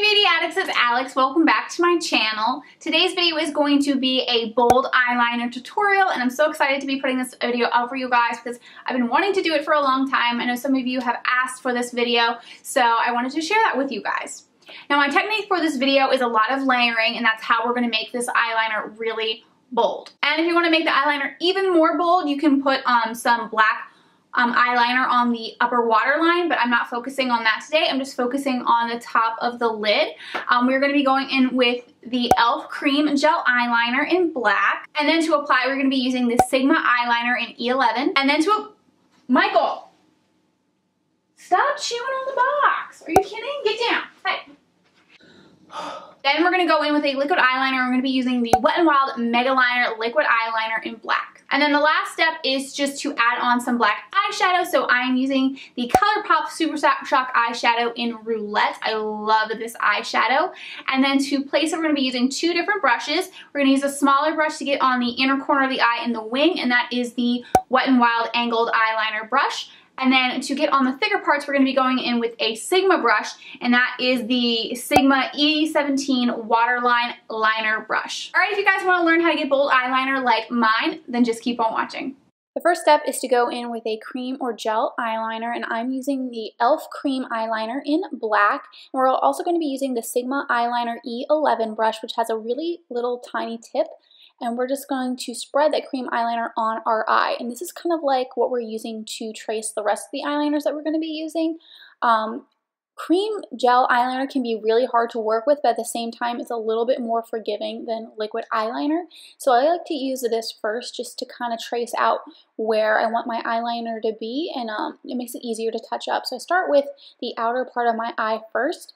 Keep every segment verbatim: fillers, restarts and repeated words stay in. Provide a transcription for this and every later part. Hey beauty addicts, it's Alex. Welcome back to my channel. Today's video is going to be a bold eyeliner tutorial, and I'm so excited to be putting this video up for you guys because I've been wanting to do it for a long time. I know some of you have asked for this video, so I wanted to share that with you guys. Now my technique for this video is a lot of layering, and that's how we're going to make this eyeliner really bold. And if you want to make the eyeliner even more bold, you can put um, some black Um, eyeliner on the upper waterline, but I'm not focusing on that today. I'm just focusing on the top of the lid. Um, we're going to be going in with the e l f cream gel eyeliner in black, and then to apply we're going to be using the Sigma eyeliner in E eleven, and then to Michael, stop chewing on the box. Are you kidding? Get down. Hey. Then we're going to go in with a liquid eyeliner. We're going to be using the Wet n Wild Mega Liner liquid eyeliner in black. And then the last step is just to add on some black eyeshadow. So I'm using the ColourPop Super Shock eyeshadow in Roulette. I love this eyeshadow. And then to place it, we're going to be using two different brushes. We're going to use a smaller brush to get on the inner corner of the eye and the wing, and that is the Wet n Wild Angled Eyeliner Brush. And then to get on the thicker parts, we're going to be going in with a Sigma brush, and that is the Sigma E seventeen Waterline Liner Brush. All right, if you guys want to learn how to get bold eyeliner like mine, then just keep on watching. The first step is to go in with a cream or gel eyeliner, and I'm using the e l f cream eyeliner in black. And we're also going to be using the Sigma eyeliner E eleven brush, which has a really little tiny tip. And we're just going to spread that cream eyeliner on our eye. And this is kind of like what we're using to trace the rest of the eyeliners that we're going to be using. Um, cream gel eyeliner can be really hard to work with, but at the same time, it's a little bit more forgiving than liquid eyeliner. So I like to use this first just to kind of trace out where I want my eyeliner to be, and um, it makes it easier to touch up. So I start with the outer part of my eye first.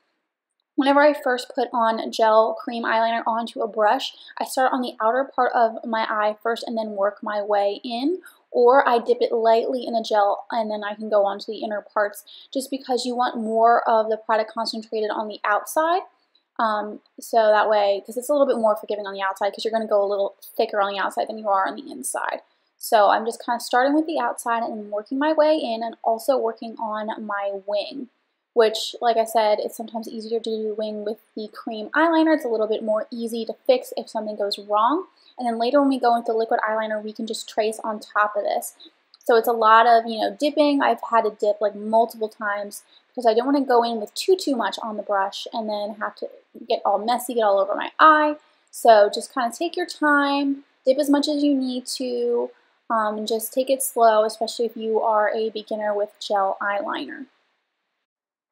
Whenever I first put on gel cream eyeliner onto a brush, I start on the outer part of my eye first and then work my way in, or I dip it lightly in a gel and then I can go on to the inner parts, just because you want more of the product concentrated on the outside. Um, so that way, because it's a little bit more forgiving on the outside, because you're going to go a little thicker on the outside than you are on the inside. So I'm just kind of starting with the outside and working my way in, and also working on my wing, which, like I said, it's sometimes easier to do wing with the cream eyeliner. It's a little bit more easy to fix if something goes wrong. And then later when we go into liquid eyeliner, we can just trace on top of this. So it's a lot of, you know, dipping. I've had to dip like multiple times because I don't want to go in with too, too much on the brush and then have to get all messy, get all over my eye. So just kind of take your time, dip as much as you need to, um, just take it slow, especially if you are a beginner with gel eyeliner.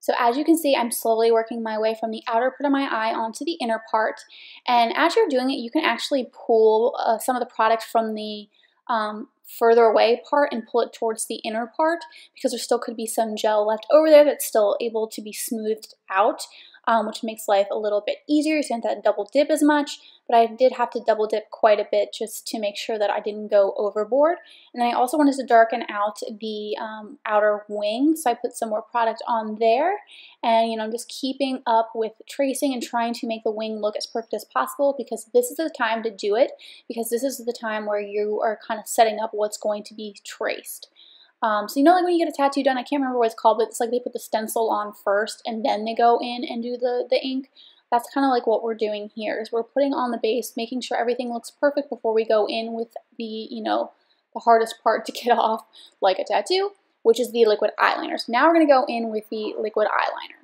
So as you can see, I'm slowly working my way from the outer part of my eye onto the inner part. And as you're doing it, you can actually pull uh, some of the product from the um, further away part and pull it towards the inner part, because there still could be some gel left over there that's still able to be smoothed out, um, which makes life a little bit easier. So you don't have to double dip as much, but I did have to double dip quite a bit just to make sure that I didn't go overboard. And I also wanted to darken out the um, outer wing, so I put some more product on there. And you know, I'm just keeping up with tracing and trying to make the wing look as perfect as possible, because this is the time to do it, because this is the time where you are kind of setting up what's going to be traced. Um, so you know, like when you get a tattoo done, I can't remember what it's called, but it's like they put the stencil on first and then they go in and do the, the ink. That's kind of like what we're doing here, is we're putting on the base, making sure everything looks perfect before we go in with the, you know, the hardest part to get off, like a tattoo, which is the liquid eyeliner. So now we're going to go in with the liquid eyeliner.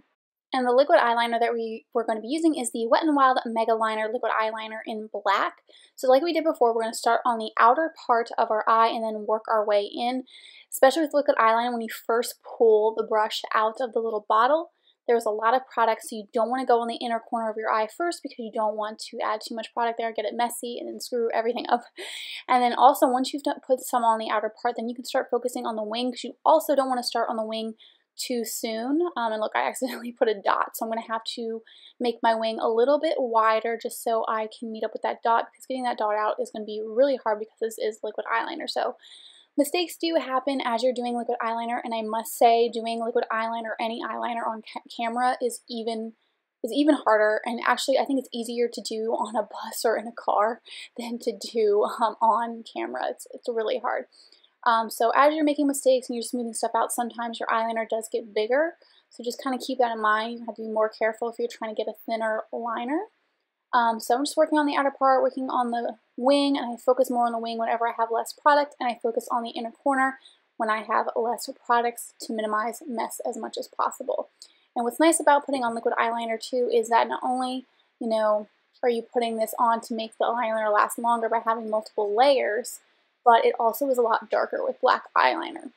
And the liquid eyeliner that we were going to be using is the Wet n Wild Mega Liner liquid eyeliner in black. So like we did before, we're going to start on the outer part of our eye and then work our way in. Especially with liquid eyeliner, when you first pull the brush out of the little bottle, there's a lot of product, so you don't want to go on the inner corner of your eye first, because you don't want to add too much product there, get it messy, and then screw everything up. And then also, once you've done, put some on the outer part, then you can start focusing on the wing, because you also don't want to start on the wing too soon. Um, and look, I accidentally put a dot, so I'm going to have to make my wing a little bit wider just so I can meet up with that dot, because getting that dot out is going to be really hard, because this is liquid eyeliner. So mistakes do happen as you're doing liquid eyeliner, and I must say, doing liquid eyeliner or any eyeliner on ca camera is even is even harder. And actually, I think it's easier to do on a bus or in a car than to do um, on camera. It's, it's really hard. Um, so as you're making mistakes and you're smoothing stuff out, sometimes your eyeliner does get bigger. So just kind of keep that in mind. You have to be more careful if you're trying to get a thinner liner. Um, so I'm just working on the outer part, working on the wing, and I focus more on the wing whenever I have less product, and I focus on the inner corner when I have less products to minimize mess as much as possible. And what's nice about putting on liquid eyeliner too is that not only, you know, are you putting this on to make the eyeliner last longer by having multiple layers, but it also is a lot darker with black eyeliner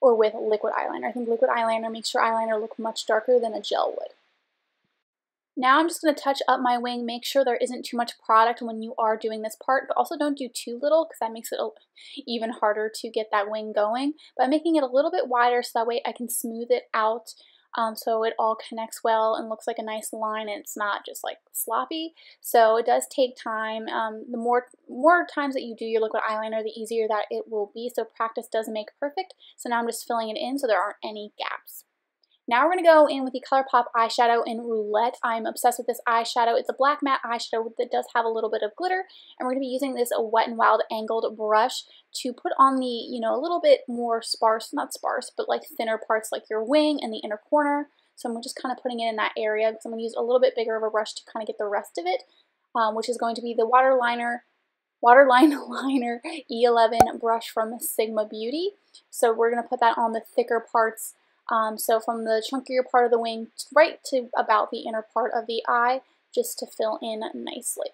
or with liquid eyeliner. I think liquid eyeliner makes your eyeliner look much darker than a gel would. Now I'm just going to touch up my wing, make sure there isn't too much product when you are doing this part, but also don't do too little because that makes it even harder to get that wing going. But I'm making it a little bit wider so that way I can smooth it out um, so it all connects well and looks like a nice line and it's not just like sloppy. So it does take time. Um, the more, more times that you do your liquid eyeliner, the easier that it will be. So practice does make perfect. So now I'm just filling it in so there aren't any gaps. Now we're going to go in with the ColourPop eyeshadow in Roulette. I'm obsessed with this eyeshadow. It's a black matte eyeshadow that does have a little bit of glitter, and we're going to be using this Wet n Wild angled brush to put on the, you know, a little bit more sparse, not sparse, but like thinner parts like your wing and the inner corner. So I'm just kind of putting it in that area because I'm going to use a little bit bigger of a brush to kind of get the rest of it, um, which is going to be the Waterline Liner E eleven brush from Sigma Beauty. So we're going to put that on the thicker parts. Um, so from the chunkier part of the wing right to about the inner part of the eye, just to fill in nicely.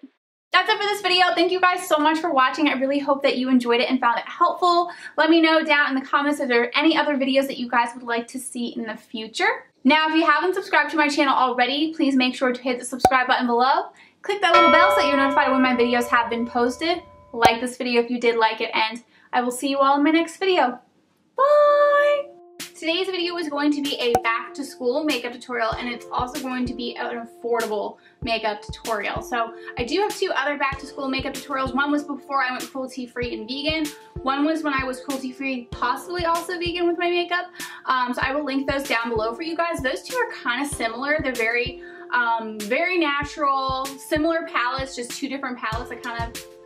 That's it for this video. Thank you guys so much for watching. I really hope that you enjoyed it and found it helpful. Let me know down in the comments if there are any other videos that you guys would like to see in the future. Now, if you haven't subscribed to my channel already, please make sure to hit the subscribe button below. Click that little bell so that you're notified when my videos have been posted. Like this video if you did like it, and I will see you all in my next video. Bye! Today's video is going to be a back to school makeup tutorial, and it's also going to be an affordable makeup tutorial. So I do have two other back to school makeup tutorials. One was before I went cruelty free and vegan. One was when I was cruelty free, possibly also vegan with my makeup. Um, so I will link those down below for you guys. Those two are kind of similar. They're very, um, very natural, similar palettes, just two different palettes that kind of